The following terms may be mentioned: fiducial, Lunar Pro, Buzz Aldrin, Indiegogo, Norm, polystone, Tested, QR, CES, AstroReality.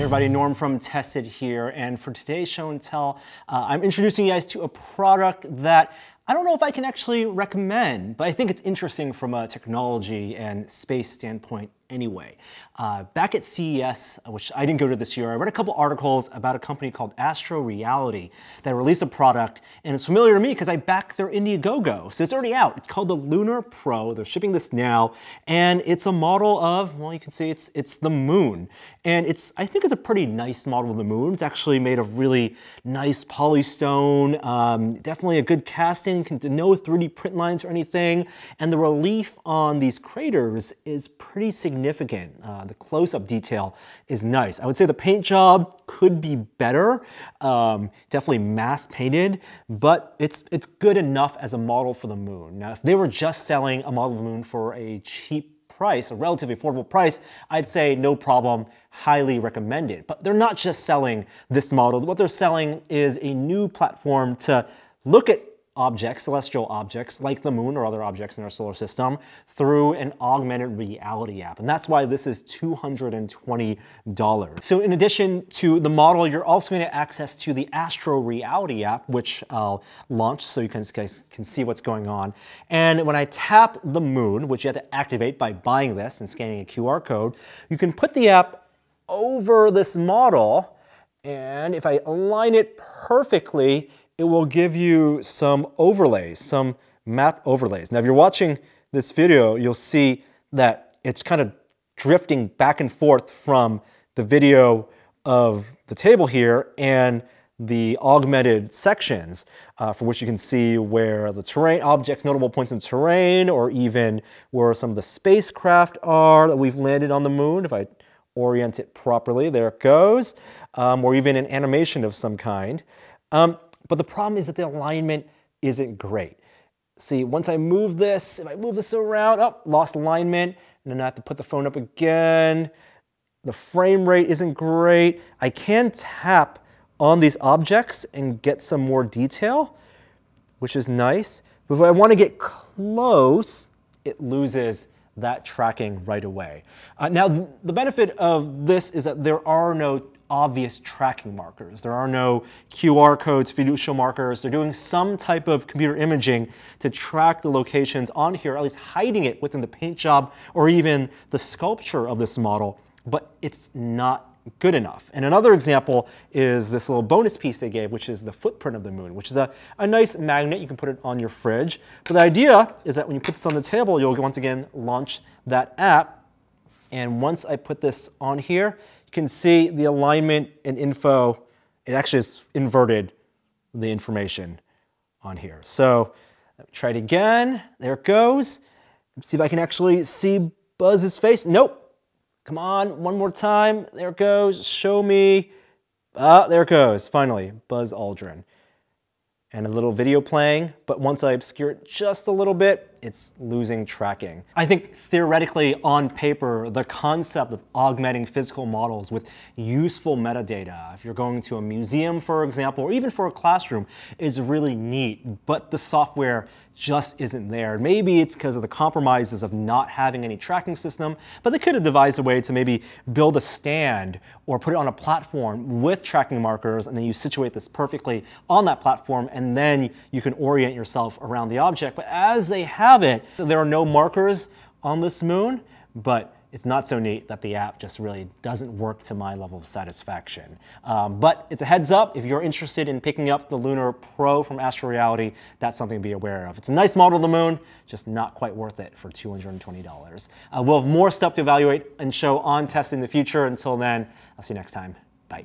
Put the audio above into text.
Hey everybody, Norm from Tested here, and for today's show and tell, I'm introducing you guys to a product that I don't know if I can actually recommend, but I think it's interesting from a technology and space standpoint anyway. Back at CES, which I didn't go to this year, I read a couple articles about a company called AstroReality that released a product, and it's familiar to me because I backed their Indiegogo, so it's already out. It's called the Lunar Pro. They're shipping this now, and it's a model of, well, you can see it's the moon. And I think it's a pretty nice model of the moon. It's actually made of really nice polystone, definitely a good casting. No 3D print lines or anything, and the relief on these craters is pretty significant. The close-up detail is nice. I would say the paint job could be better, definitely mass painted, but it's good enough as a model for the moon. Now, if they were just selling a model of the moon for a cheap price, a relatively affordable price, I'd say no problem, highly recommended. But they're not just selling this model. What they're selling is a new platform to look at objects, celestial objects, like the moon or other objects in our solar system, through an augmented reality app. And that's why this is $220. So in addition to the model, you're also going to access to the AstroReality app, which I'll launch so you guys can see what's going on. And when I tap the moon, which you have to activate by buying this and scanning a QR code, you can put the app over this model, and if I align it perfectly, it will give you some overlays, some map overlays. Now, if you're watching this video, you'll see that it's kind of drifting back and forth from the video of the table here and the augmented sections, for which you can see where the terrain, objects, notable points in terrain, or even where some of the spacecraft are that we've landed on the moon. If I orient it properly, there it goes, or even an animation of some kind. But the problem is that the alignment isn't great. See, once I move this, if I move this around, oh, lost alignment, and then I have to put the phone up again. The frame rate isn't great. I can tap on these objects and get some more detail, which is nice. But if I want to get close, it loses that tracking right away. Now, the benefit of this is that there are no obvious tracking markers. There are no QR codes, fiducial markers. They're doing some type of computer imaging to track the locations on here, at least hiding it within the paint job or even the sculpture of this model, but it's not good enough. And another example is this little bonus piece they gave, which is the footprint of the moon, which is a nice magnet. You can put it on your fridge. But the idea is that when you put this on the table, you'll once again launch that app. And once I put this on here, you can see the alignment and info. It actually has inverted the information on here. So let me try it again. There it goes. Let's see if I can actually see Buzz's face. Nope. Come on, one more time. There it goes. Show me. Ah, there it goes. Finally, Buzz Aldrin. And a little video playing, but once I obscure it just a little bit, it's losing tracking. I think theoretically, on paper, the concept of augmenting physical models with useful metadata, if you're going to a museum, for example, or even for a classroom, is really neat, but the software just isn't there. Maybe it's because of the compromises of not having any tracking system, but they could have devised a way to maybe build a stand or put it on a platform with tracking markers, and then you situate this perfectly on that platform, and then you can orient yourself around the object. But as they have it, there are no markers on this moon, but it's not so neat that the app just really doesn't work to my level of satisfaction. But it's a heads up, if you're interested in picking up the Lunar Pro from AstroReality, that's something to be aware of. It's a nice model of the moon, just not quite worth it for $220. We'll have more stuff to evaluate and show on Tested in the future. Until then, I'll see you next time. Bye.